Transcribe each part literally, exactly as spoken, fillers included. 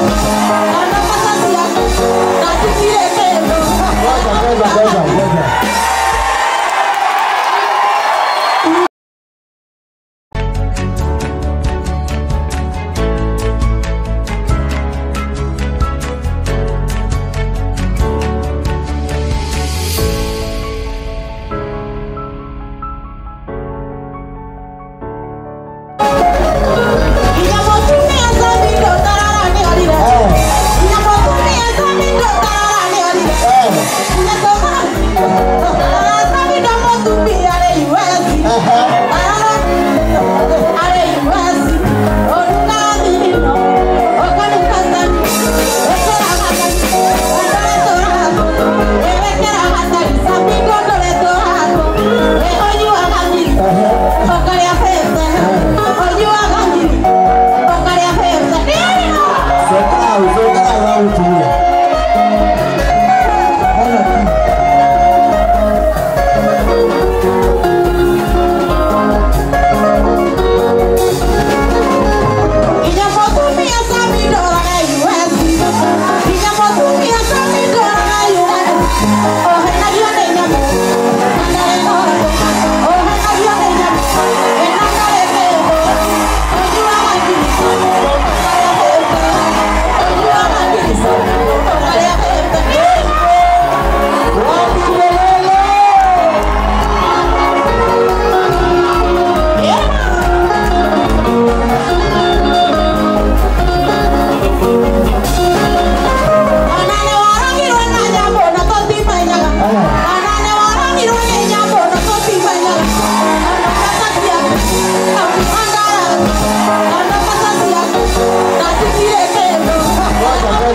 Where are you?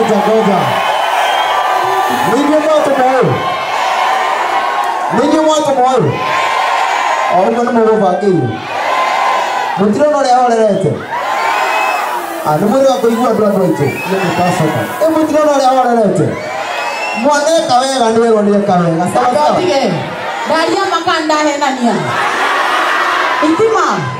South Dakota. Million more tomorrow. Million more tomorrow. All men move back in. Muntro no le hago la gente. A número a cuyo hablando esto. No me pasa nada. El muntro no le hago la gente. Muane cabega nuevo ni cabega. Hasta la tarde. Daría macanda en la niña. Intima.